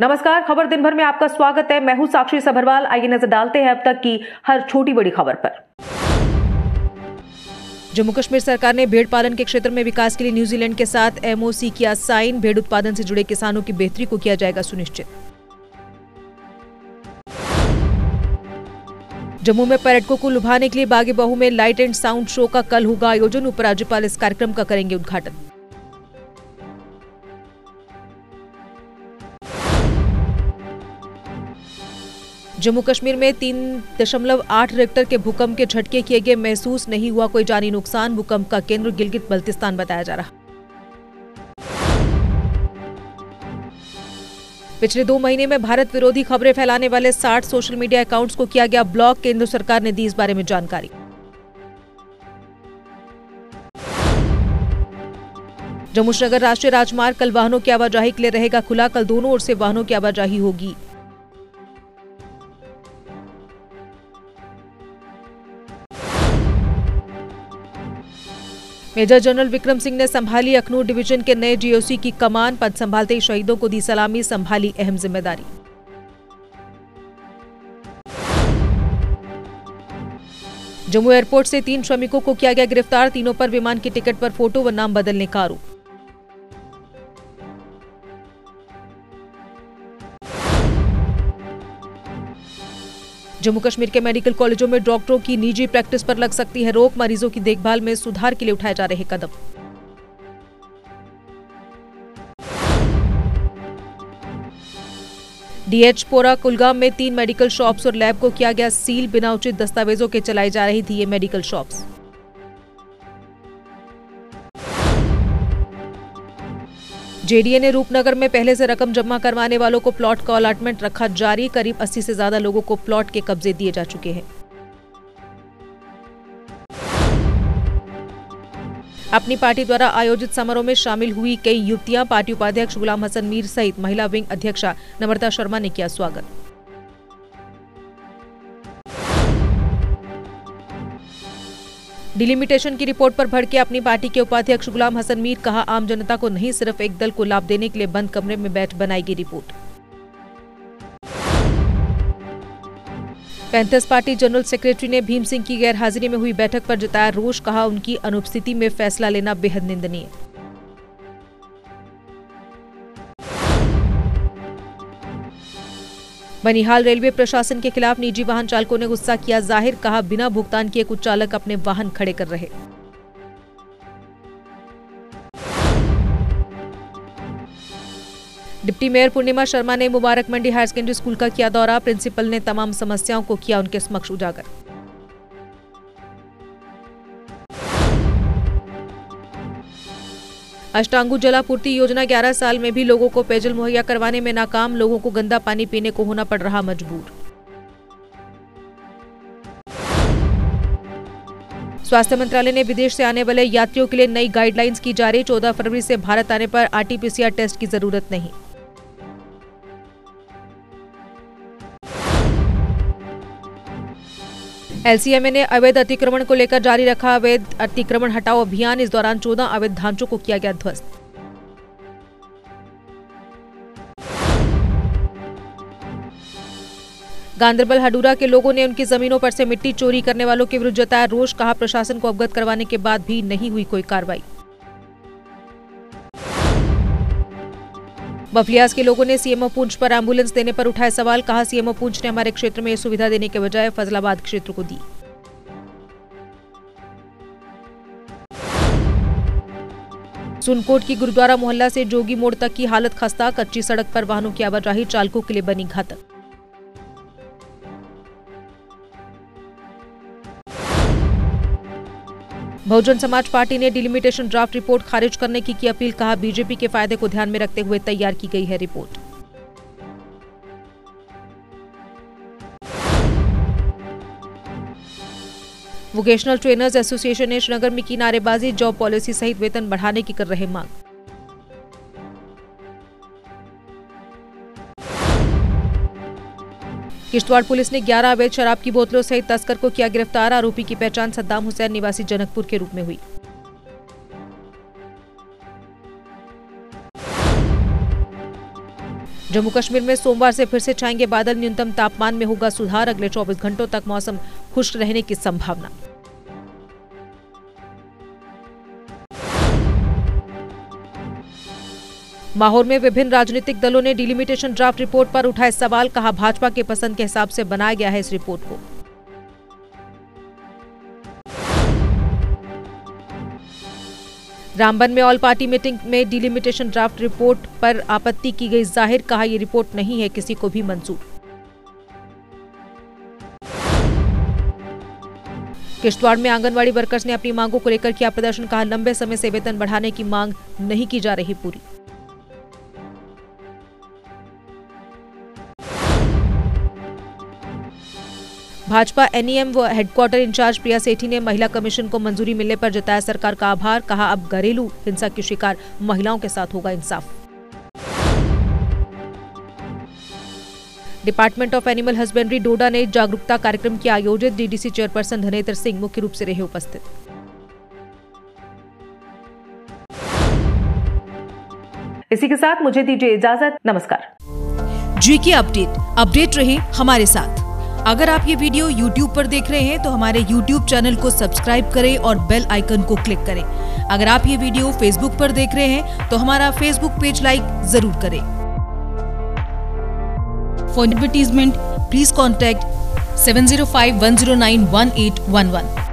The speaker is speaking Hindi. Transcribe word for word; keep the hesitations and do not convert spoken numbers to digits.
नमस्कार, खबर दिन भर में आपका स्वागत है। मैं हूं साक्षी सभरवाल। आइए नजर डालते हैं अब तक की हर छोटी बड़ी खबर पर। जम्मू कश्मीर सरकार ने भेड़ पालन के क्षेत्र में विकास के लिए न्यूजीलैंड के साथ एमओसी किया साइन। भेड़ उत्पादन से जुड़े किसानों की बेहतरी को किया जाएगा सुनिश्चित। जम्मू में पर्यटकों को लुभाने के लिए बागे बहू में लाइट एंड साउंड शो का कल होगा आयोजन। उपराज्यपाल इस कार्यक्रम का करेंगे उद्घाटन। जम्मू कश्मीर में तीन दशमलव आठ रेक्टर के भूकंप के झटके किए गए, महसूस नहीं हुआ कोई जानी नुकसान। भूकंप का केंद्र गिलगित बल्तिस्तान बताया जा रहा। पिछले दो महीने में भारत विरोधी खबरें फैलाने वाले साठ सोशल मीडिया अकाउंट्स को किया गया ब्लॉक। केंद्र सरकार ने दी इस बारे में जानकारी। जम्मू श्रीनगर राष्ट्रीय राजमार्ग कल वाहनों की आवाजाही के लिए रहेगा खुला। कल दोनों ओर से वाहनों की आवाजाही होगी। मेजर जनरल विक्रम सिंह ने संभाली अखनूर डिवीजन के नए जीओसी की कमान। पद संभालते ही शहीदों को दी सलामी, संभाली अहम जिम्मेदारी। जम्मू एयरपोर्ट से तीन श्रमिकों को किया गया गिरफ्तार। तीनों पर विमान की टिकट पर फोटो व नाम बदलने का आरोप। जम्मू कश्मीर के मेडिकल कॉलेजों में डॉक्टरों की निजी प्रैक्टिस पर लग सकती है रोक। मरीजों की देखभाल में सुधार के लिए उठाए जा रहे कदम। डीएचपोरा कुलगाम में तीन मेडिकल शॉप्स और लैब को किया गया सील। बिना उचित दस्तावेजों के चलाई जा रही थी ये मेडिकल शॉप्स। जेडीए ने रूपनगर में पहले से रकम जमा करवाने वालों को प्लॉट का अलॉटमेंट रखा जारी। करीब अस्सी से ज्यादा लोगों को प्लॉट के कब्जे दिए जा चुके हैं। अपनी पार्टी द्वारा आयोजित समारोह में शामिल हुई कई युवतियां। पार्टी उपाध्यक्ष गुलाम हसन मीर सहित महिला विंग अध्यक्षा नम्रता शर्मा ने किया स्वागत। डिलिमिटेशन की रिपोर्ट पर भड़के अपनी पार्टी के उपाध्यक्ष गुलाम हसन मीर। कहा आम जनता को नहीं, सिर्फ एक दल को लाभ देने के लिए बंद कमरे में बैठ बनाई गई report. Panthers party general secretary ने भीम सिंह की गैरहाजिरी में हुई बैठक पर जताया रोष। कहा उनकी अनुपस्थिति में फैसला लेना बेहद निंदनीय। बनिहाल रेलवे प्रशासन के खिलाफ निजी वाहन चालकों ने गुस्सा किया जाहिर। कहा बिना भुगतान किए कुछ चालक अपने वाहन खड़े कर रहे। डिप्टी मेयर पूर्णिमा शर्मा ने Mubarak Mandi higher secondary school का किया दौरा। प्रिंसिपल ने तमाम समस्याओं को किया उनके समक्ष उजागर। अष्टांगु जलापूर्ति योजना ग्यारह साल में भी लोगों को पेयजल मुहैया करवाने में नाकाम। लोगों को गंदा पानी पीने को होना पड़ रहा मजबूर। स्वास्थ्य मंत्रालय ने विदेश से आने वाले यात्रियों के लिए नई गाइडलाइंस की जारी। चौदह फरवरी से भारत आने पर आरटीपीसीआर टेस्ट की जरूरत नहीं। एलसीएमए ने अवैध अतिक्रमण को लेकर जारी रखा अवैध अतिक्रमण हटाओ अभियान। इस दौरान चौदह अवैध ढांचों को किया गया ध्वस्त। गांदरबल हडूरा के लोगों ने उनकी जमीनों पर से मिट्टी चोरी करने वालों के विरुद्ध जताया रोष। कहा प्रशासन को अवगत करवाने के बाद भी नहीं हुई कोई कार्रवाई। बफलियास के लोगों ने सीएमओ पूंछ पर एम्बुलेंस देने पर उठाए सवाल। कहा सीएमओ पूंछ ने हमारे क्षेत्र में यह सुविधा देने के बजाय फजलाबाद क्षेत्र को दी। सुनकोट की गुरुद्वारा मोहल्ला से जोगी मोड़ तक की हालत खस्ता। कच्ची सड़क पर वाहनों की आवाजाही चालकों के लिए बनी घातक। बहुजन समाज पार्टी ने डिलिमिटेशन ड्राफ्ट रिपोर्ट खारिज करने की की अपील। कहा बीजेपी के फायदे को ध्यान में रखते हुए तैयार की गई है रिपोर्ट। वोकेशनल ट्रेनर्स एसोसिएशन ने श्रीनगर में की नारेबाजी। जॉब पॉलिसी सहित वेतन बढ़ाने की कर रहे मांग। किश्तवाड़ पुलिस ने ग्यारह अवैध शराब की बोतलों सहित तस्कर को किया गिरफ्तार। आरोपी की पहचान सद्दाम हुसैन निवासी जनकपुर के रूप में हुई। जम्मू कश्मीर में सोमवार से फिर से छाएंगे बादल, न्यूनतम तापमान में होगा सुधार। अगले चौबीस घंटों तक मौसम खुश्क रहने की संभावना। माहौर में विभिन्न राजनीतिक दलों ने डिलिमिटेशन ड्राफ्ट रिपोर्ट पर उठाए सवाल, कहा भाजपा के पसंद के हिसाब से बनाया गया है इस रिपोर्ट को। रामबन में ऑल पार्टी मीटिंग में डिलिमिटेशन ड्राफ्ट रिपोर्ट पर आपत्ति की गई जाहिर, कहा यह रिपोर्ट नहीं है किसी को भी मंजूर। किश्तवाड़ में आंगनवाड़ी वर्कर्स ने अपनी मांगों को लेकर किया प्रदर्शन, कहा लंबे समय से वेतन बढ़ाने की मांग नहीं की जा रही पूरी। भाजपा एनईएम व हेडक्वार्टर इंचार्ज प्रिया सेठी ने महिला कमीशन को मंजूरी मिलने पर जताया सरकार का आभार, कहा अब घरेलू हिंसा की शिकार महिलाओं के साथ होगा इंसाफ। Department of animal husbandry Doda ने जागरूकता कार्यक्रम किया आयोजित, डीडीसी चेयरपर्सन धनेत्र सिंह मुख्य रूप से रहे उपस्थित। इसी के साथ मुझे दीजिए इजाजत, नमस्कार। जी के अपडेट अपडेट रहे हमारे साथ। अगर आप ये वीडियो यूट्यूब पर देख रहे हैं तो हमारे यूट्यूब चैनल को सब्सक्राइब करें और बेल आइकन को क्लिक करें। अगर आप ये वीडियो फेसबुक पर देख रहे हैं तो हमारा फेसबुक पेज लाइक जरूर करें। For advertisement please contact seven zero five one zero nine one eight one one.